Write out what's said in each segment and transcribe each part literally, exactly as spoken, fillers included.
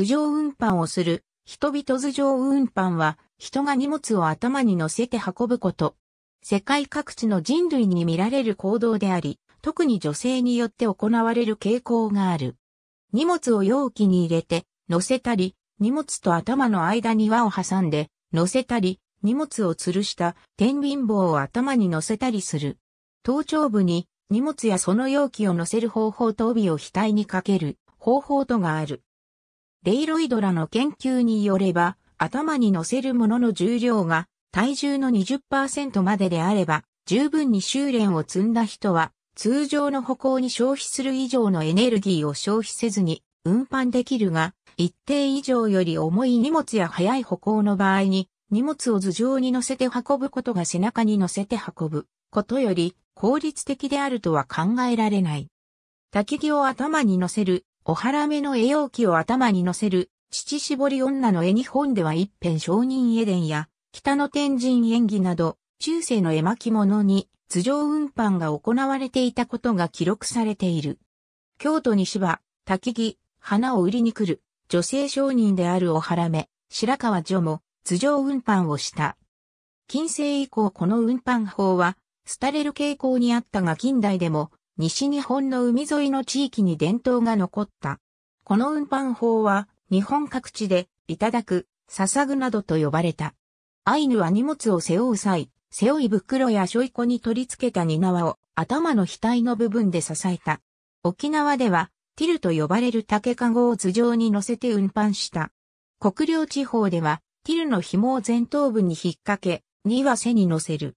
頭上運搬をする。人々頭上運搬は、人が荷物を頭に乗せて運ぶこと。世界各地の人類に見られる行動であり、特に女性によって行われる傾向がある。荷物を容器に入れて、乗せたり、荷物と頭の間に輪を挟んで、乗せたり、荷物を吊るした天秤棒を頭に乗せたりする。頭頂部に荷物やその容器を乗せる方法と帯を額にかける方法とがある。レイロイドらの研究によれば、頭に乗せるものの重量が体重の にじゅっパーセント までであれば、十分に修練を積んだ人は、通常の歩行に消費する以上のエネルギーを消費せずに運搬できるが、一定以上より重い荷物や速い歩行の場合に、荷物を頭上に乗せて運ぶことが背中に乗せて運ぶことより効率的であるとは考えられない。薪木を頭に乗せる、お腹目の絵容器を頭に乗せる、乳搾り女の絵日本では一辺商人絵伝や北の天神演技など中世の絵巻物に頭上運搬が行われていたことが記録されている。京都に芝、薪木、花を売りに来る女性商人であるお腹目、白川女も、頭上運搬をした。近世以降この運搬法は、廃れる傾向にあったが近代でも、西日本の海沿いの地域に伝統が残った。この運搬法は、日本各地で、いただく、捧ぐなどと呼ばれた。アイヌは荷物を背負う際、背負い袋や背負い子に取り付けた荷縄を、頭の額の部分で支えた。沖縄では、ティルと呼ばれる竹籠を頭上に乗せて運搬した。国領地方では、ティルの紐を前頭部に引っ掛け、荷は背に乗せる。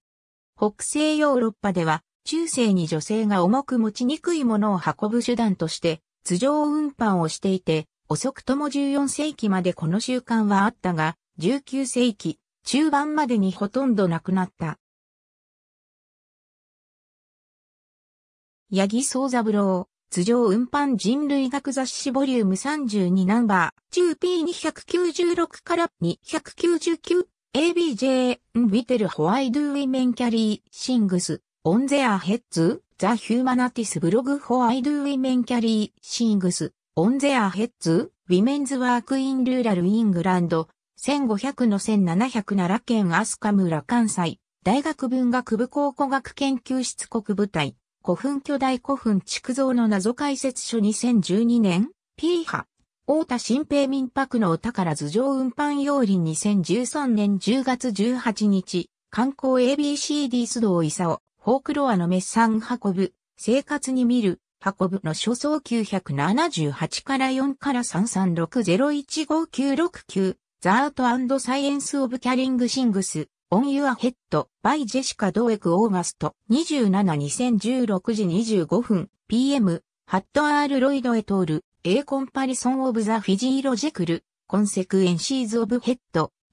北西ヨーロッパでは、中世に女性が重く持ちにくいものを運ぶ手段として、頭上運搬をしていて、遅くともじゅうよんせいきまでこの習慣はあったが、じゅうきゅうせいき、中盤までにほとんどなくなった。八木宗三郎、頭上運搬人類学雑誌ボリュームさんじゅうにナンバー、中 ピーにひゃくきゅうじゅうろく からにひゃくきゅうじゅうきゅう、エービージェー、ビテルホワイドウィメンキャリー、シングス、オンゼアヘッズ、ザ・ヒューマナティスブログホワイドウィメンキャリー、シングス、オンゼアヘッズ、ウィメンズワークインルーラルイングランド、せんごひゃくのせんななひゃく奈良県飛鳥村関西、大学文学部考古学研究室国部隊。古墳巨大古墳築造の謎解説書にせんじゅうにねん、P 波、太田新平民泊のお宝頭上運搬要領にせんじゅうさんねんじゅうがつじゅうはちにち、観光 エービーシーディー 須藤勲、フォークロアのメッサン運ぶ、生活に見る、運ぶの書総きゅうひゃくななじゅうはちからよんからさんさんろくぜろいちごきゅうろくきゅう、ザート&サイエンスオブキャリングシングス。オンユアヘッド、バイジェシカドウェクオーガスト、にじゅうしちにせんじゅうろくじにじゅうごふん、ピーエム、ハット・アール・ロイド・エトール、A Comparison of the Physiological Consequences of Head,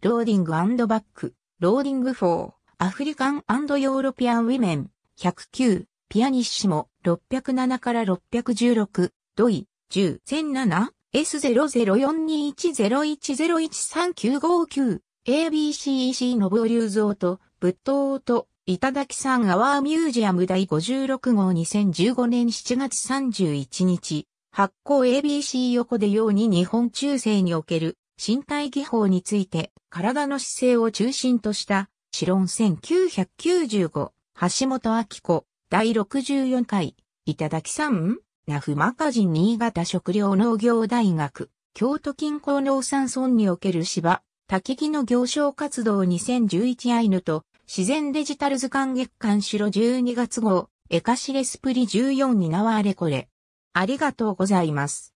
Loading and Back, Loading for African and European Women, ひゃくきゅう、ピアニッシモ、ろっぴゃくななからろっぴゃくじゅうろく、ドイ、じゅう、せんなな、エスゼロゼロよんにいちゼロいちゼロいちさんきゅうごきゅう、エービーシーイーシー のボリューズオート、ブッドオート、いただきさんアワーミュージアム第ごじゅうろく号にせんじゅうごねんしちがつさんじゅういちにち、発行 エービーシー 横でように日本中世における身体技法について、体の姿勢を中心とした、詩論せんきゅうひゃくきゅうじゅうご、橋本明子、第ろくじゅうよん回、いただきさん、ナフマガジン新潟食糧農業大学、京都近郊農山村における芝、薪木の行商活動にせんじゅういちアイヌと自然デジタル図鑑月刊白じゅうにがつ号エカシレスプリじゅうよんになわあれこれ。ありがとうございます。